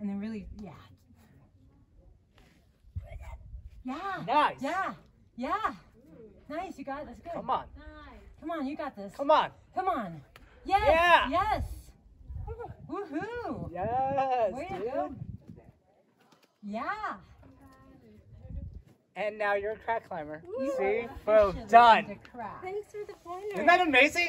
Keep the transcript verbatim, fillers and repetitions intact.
And then really, yeah. Yeah. Nice. Yeah. Yeah. Nice. You got it. That's good. Come on. Nice. Come on. You got this. Come on. Come on. Yes. Yeah. Yes. Woohoo. Yes. Way to go. Yeah. And now you're a crack climber. Woo. See? Boom. Done. Thanks for the pointer. Isn't that amazing?